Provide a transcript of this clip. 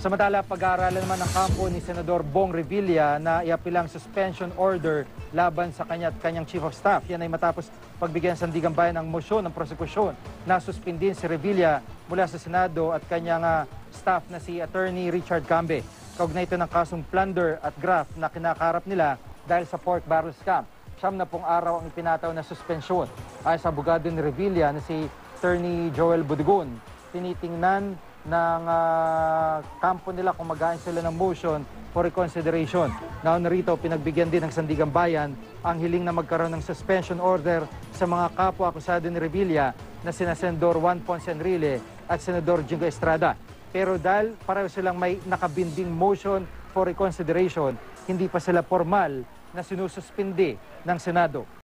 Samantala, pag-aaralan naman ng kampo ni Senador Bong Revilla na iapilang suspension order laban sa kanya at kanyang chief of staff. Yan ay matapos pagbigyan ng Sandiganbayan ang motion ng prosekusyon na suspindin si Revilla mula sa Senado at kanyang staff na si Attorney Richard Gambe. Kaugnay ito ng kasong plunder at graft na kinakarap nila dahil sa pork barrel scam. 9 araw ang ipinataw na suspensyon. Ayon sa abogado ni Revilla na si Attorney Joel Budgon, tinitingnan ng kampo nila kung mag-ain sila ng motion for reconsideration. Nauna rito, pinagbigyan din ng Sandiganbayan ang hiling na magkaroon ng suspension order sa mga kapwa akusado ni Revilla na sina Senador Juan Ponce Enrile at Senador Jinggoy Estrada. Pero dahil pareho silang may nakabinding motion for reconsideration, hindi pa sila formal na sinususpindi ng Senado.